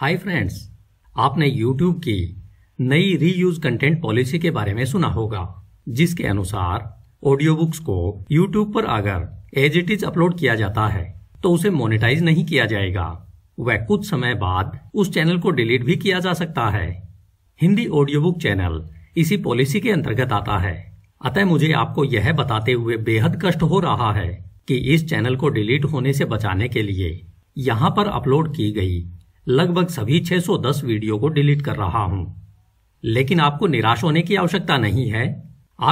Hi friends, आपने YouTube की नई रीयूज कंटेंट पॉलिसी के बारे में सुना होगा, जिसके अनुसार ऑडियो बुक्स को YouTube पर अगर एज इट इज अपलोड किया जाता है तो उसे मोनेटाइज नहीं किया जाएगा। वह कुछ समय बाद उस चैनल को डिलीट भी किया जा सकता है। हिंदी ऑडियो बुक चैनल इसी पॉलिसी के अंतर्गत आता है। अतः मुझे आपको यह बताते हुए बेहद कष्ट हो रहा है कि इस चैनल को डिलीट होने से बचाने के लिए यहाँ पर अपलोड की गई लगभग सभी 610 वीडियो को डिलीट कर रहा हूं। लेकिन आपको निराश होने की आवश्यकता नहीं है।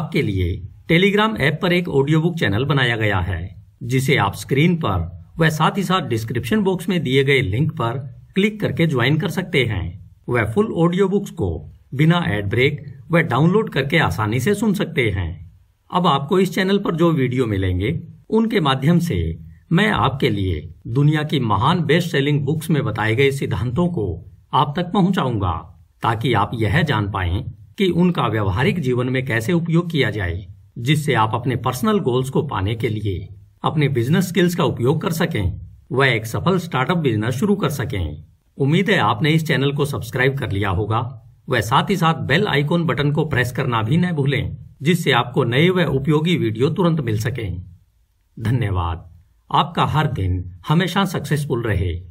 आपके लिए टेलीग्राम ऐप पर एक ऑडियो बुक चैनल बनाया गया है, जिसे आप स्क्रीन पर वह साथ ही साथ डिस्क्रिप्शन बॉक्स में दिए गए लिंक पर क्लिक करके ज्वाइन कर सकते हैं। वह फुल ऑडियो बुक्स को बिना एड ब्रेक वह डाउनलोड करके आसानी से सुन सकते हैं। अब आपको इस चैनल पर जो वीडियो मिलेंगे उनके माध्यम से मैं आपके लिए दुनिया की महान बेस्ट सेलिंग बुक्स में बताए गए सिद्धांतों को आप तक पहुंचाऊंगा, ताकि आप यह जान पाएं कि उनका व्यवहारिक जीवन में कैसे उपयोग किया जाए, जिससे आप अपने पर्सनल गोल्स को पाने के लिए अपने बिजनेस स्किल्स का उपयोग कर सकें, वह एक सफल स्टार्टअप बिजनेस शुरू कर सकें। उम्मीद है आपने इस चैनल को सब्सक्राइब कर लिया होगा। वह साथ ही साथ बेल आइकॉन बटन को प्रेस करना भी न भूलें, जिससे आपको नए व उपयोगी वीडियो तुरंत मिल सकें। धन्यवाद। आपका हर दिन हमेशा सक्सेसफुल रहे।